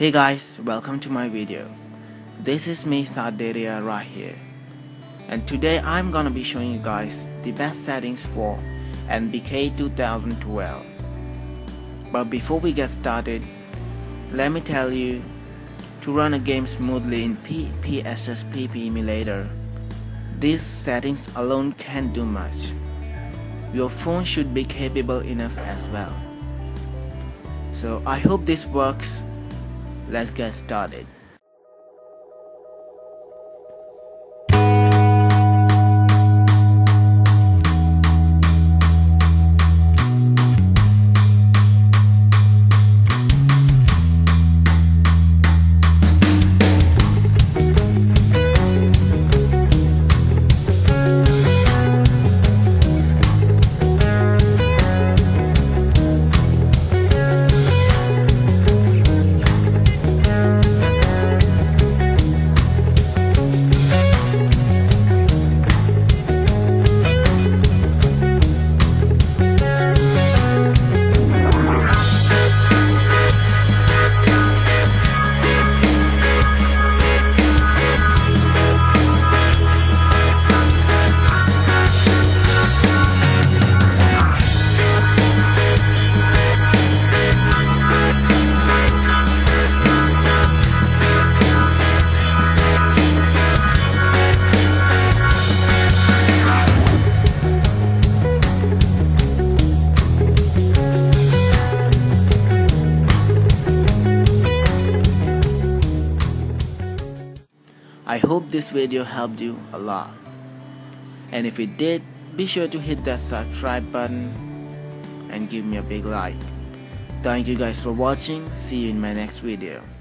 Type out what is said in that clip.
Hey guys, welcome to my video. This is me, Saadderaiya, right here, and today I'm gonna be showing you guys the best settings for NBA 2012. But before we get started, let me tell you, to run a game smoothly in PPSSPP emulator, these settings alone can't do much. Your phone should be capable enough as well. So I hope this works. Let's get started. I hope this video helped you a lot, and if it did, be sure to hit that subscribe button and give me a big like. Thank you guys for watching. See you in my next video.